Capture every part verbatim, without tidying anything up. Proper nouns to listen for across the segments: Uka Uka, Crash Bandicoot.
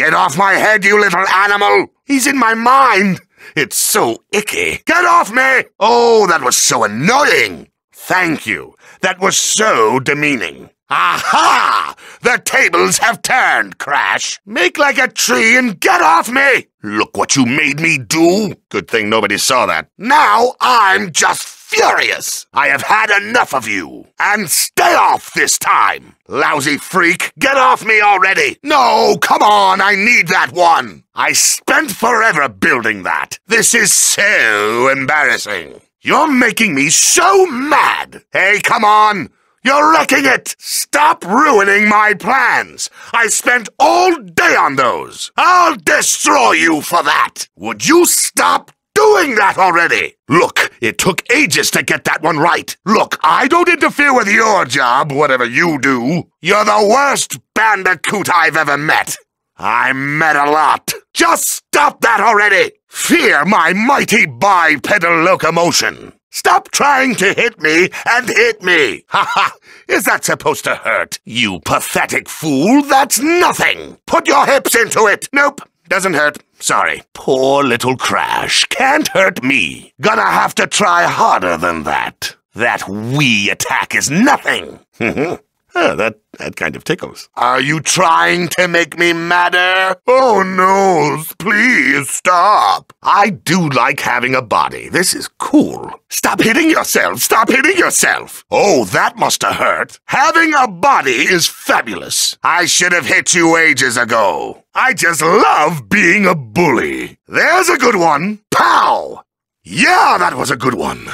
Get off my head, you little animal! He's in my mind! It's so icky! Get off me! Oh, that was so annoying! Thank you. That was so demeaning. Aha! The tables have turned, Crash. Make like a tree and get off me! Look what you made me do! Good thing nobody saw that. Now I'm just furious! I have had enough of you! And stay off this time! Lousy freak, get off me already! No, come on, I need that one! I spent forever building that! This is so embarrassing! You're making me so mad! Hey, come on! You're wrecking it! Stop ruining my plans! I spent all day on those! I'll destroy you for that! Would you stop doing that already? Look, it took ages to get that one right! Look, I don't interfere with your job, whatever you do! You're the worst bandicoot I've ever met! I met a lot! Just stop that already! Fear my mighty bipedal locomotion! Stop trying to hit me and hit me! Ha ha! Is that supposed to hurt? You pathetic fool, that's nothing! Put your hips into it! Nope, doesn't hurt. Sorry. Poor little Crash, can't hurt me. Gonna have to try harder than that. That wee attack is nothing! Mm-hmm. Oh, that, that kind of tickles. Are you trying to make me madder? Oh, no, please stop. I do like having a body. This is cool. Stop hitting yourself. Stop hitting yourself. Oh, that must have hurt. Having a body is fabulous. I should have hit you ages ago. I just love being a bully. There's a good one. Pow! Yeah, that was a good one.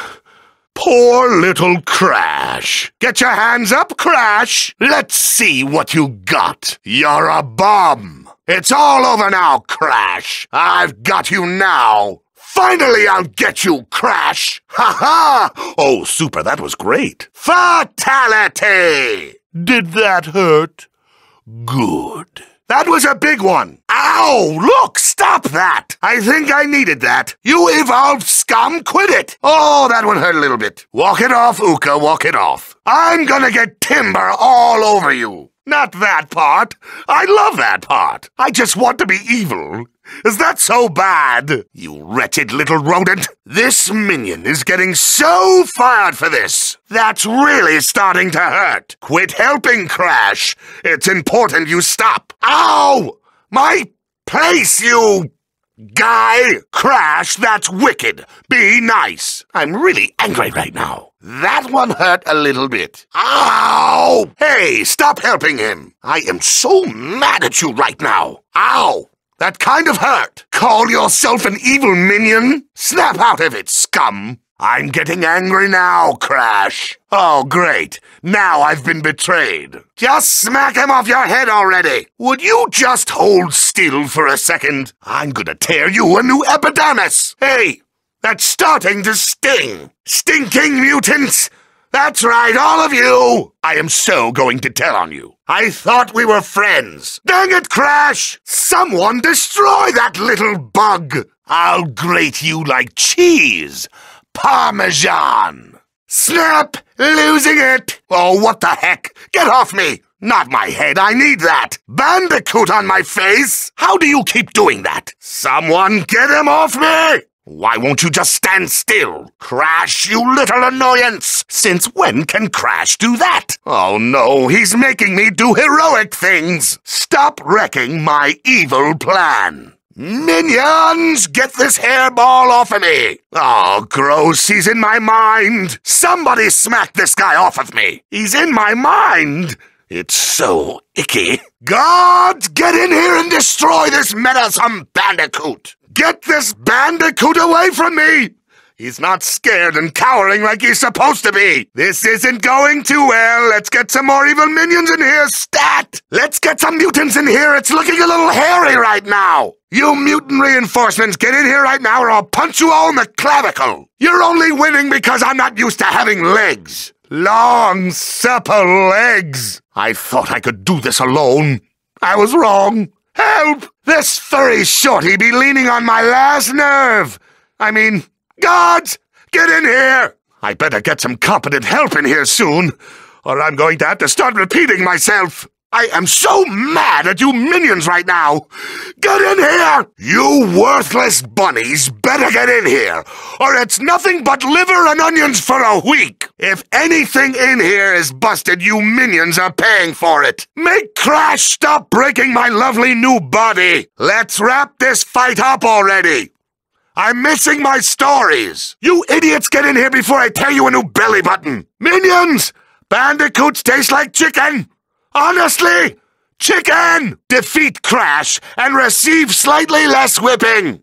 Poor little Crash. Get your hands up, Crash. Let's see what you got. You're a bum. It's all over now, Crash. I've got you now. Finally, I'll get you, Crash. Ha ha. Oh, super, that was great. Fatality. Did that hurt? Good. That was a big one. Ow! Look, stop that! I think I needed that. You evolved scum, quit it! Oh, that one hurt a little bit. Walk it off, Uka, walk it off. I'm gonna get timber all over you. Not that part. I love that part. I just want to be evil. Is that so bad? You wretched little rodent. This minion is getting so fired for this. That's really starting to hurt. Quit helping, Crash. It's important you stop. Ow! My place, you guy! Crash, that's wicked. Be nice. I'm really angry right now. That one hurt a little bit. Ow! Hey, stop helping him. I am so mad at you right now. Ow! That kind of hurt. Call yourself an evil minion? Snap out of it, scum. I'm getting angry now, Crash. Oh, great. Now I've been betrayed. Just smack him off your head already. Would you just hold still for a second? I'm gonna tear you a new epidermis. Hey! That's starting to sting! Stinking mutants! That's right, all of you! I am so going to tell on you. I thought we were friends. Dang it, Crash! Someone destroy that little bug! I'll grate you like cheese! Parmesan! Snap! Losing it! Oh, what the heck! Get off me! Not my head, I need that! Bandicoot on my face! How do you keep doing that? Someone get him off me! Why won't you just stand still? Crash, you little annoyance! Since when can Crash do that? Oh no, he's making me do heroic things! Stop wrecking my evil plan! Minions, get this hairball off of me! Oh, gross, he's in my mind! Somebody smack this guy off of me! He's in my mind! It's so icky. Guards, get in here and destroy this meddlesome bandicoot! Get this bandicoot away from me! He's not scared and cowering like he's supposed to be! This isn't going too well! Let's get some more evil minions in here, stat! Let's get some mutants in here! It's looking a little hairy right now! You mutant reinforcements, get in here right now or I'll punch you all in the clavicle! You're only winning because I'm not used to having legs! Long, supple legs! I thought I could do this alone. I was wrong. Help! This furry shorty be leaning on my last nerve! I mean, guards, get in here! I better get some competent help in here soon, or I'm going to have to start repeating myself. I am so mad at you minions right now! Get in here! You worthless bunnies better get in here, or it's nothing but liver and onions for a week! If anything in here is busted, you minions are paying for it! Make Crash stop breaking my lovely new body! Let's wrap this fight up already! I'm missing my stories! You idiots get in here before I tear you a new belly button! Minions! Bandicoots taste like chicken! Honestly, chicken! Defeat Crash and receive slightly less whipping!